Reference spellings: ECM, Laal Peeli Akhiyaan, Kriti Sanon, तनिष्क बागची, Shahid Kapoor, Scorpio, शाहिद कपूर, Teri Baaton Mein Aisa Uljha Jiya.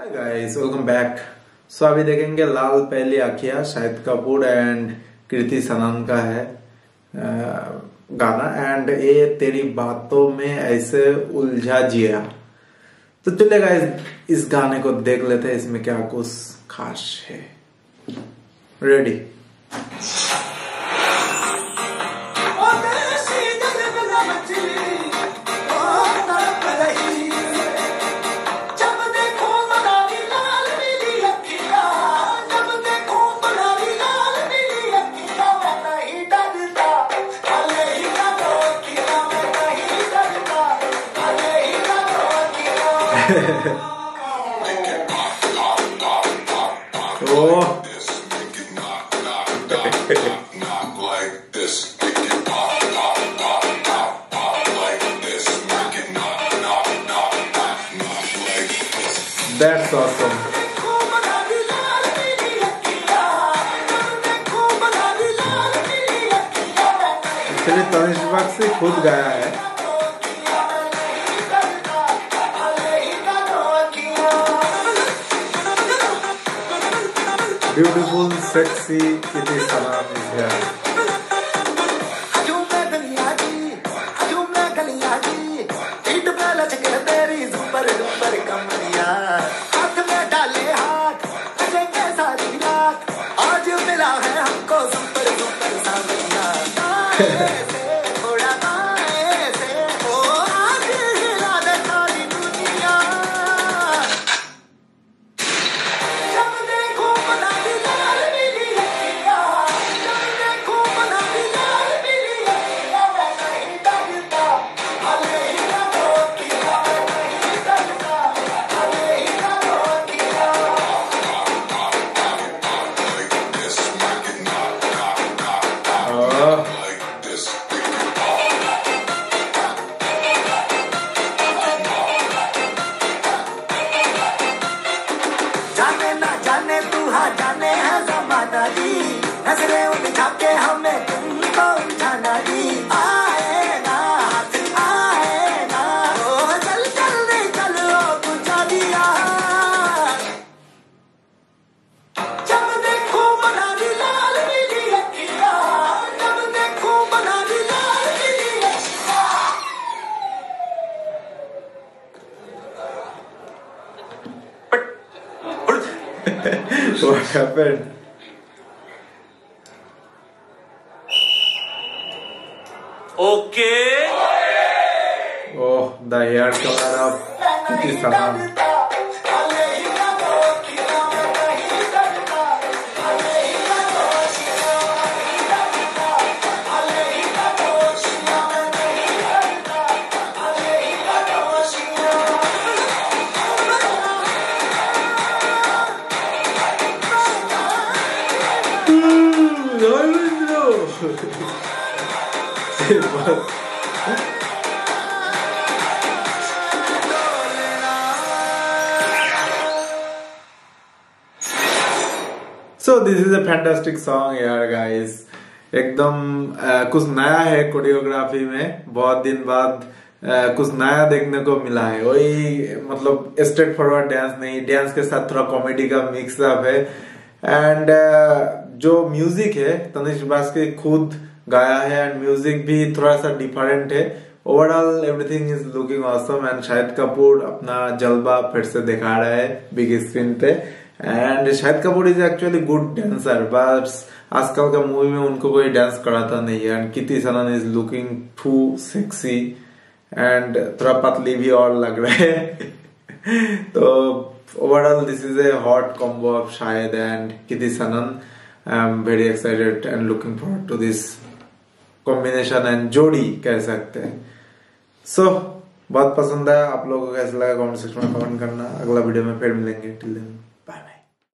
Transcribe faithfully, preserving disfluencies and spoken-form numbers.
हाय guys, welcome back. So अभी देखेंगे लाल पहली आंखियां, शाहिद कपूर एंड कृति सनन का है गाना, एंड ये तेरी बातों में ऐसे उलझा जिया। तो चलिए गाइस इस गाने को देख लेते हैं, इसमें क्या कुछ खास है। रेडी। Oh. That's awesome. इसने तनिष्क बागची से खुद गाया है। Beautiful, sexy, Kriti Sanon is here. What happened? Okay. Oh, the hair color of Kriti Sanon. So this is a fantastic song यार guys, एकदम कुछ नया है कोरियोग्राफी में। बहुत दिन बाद कुछ नया देखने को मिला है। वही मतलब स्ट्रेट फॉरवर्ड डांस नहीं, डांस के साथ थोड़ा कॉमेडी का मिक्स अप है। एंड जो म्यूजिक है तनिष्क बागची खुद गाया है, एंड म्यूजिक भी थोड़ा सा डिफरेंट है। Overall everything is looking awesome, and शाहिद कपूर अपना जलवा फिर से दिखा रहा है बिग स्क्रीन पे। And शाहिद कपूर is actually good dancer, बस आजकल का मूवी में उनको कोई डांस कराता नहीं है। And Kriti Sanon is looking too sexy, and थोड़ा पतली भी और लग रहा है। तो overall this is a hot combo of Shahid and Kriti Sanon. I am very excited and looking forward to this combination and जोड़ी कह सकते हैं। सो so, बहुत पसंद है। आप लोगों को कैसा लगा कमेंट सेक्शन में कमेंट करना। अगला वीडियो में फिर मिलेंगे। Till then.